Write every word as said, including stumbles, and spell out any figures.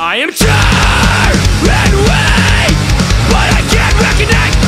I am sure and weak, but I can't recognize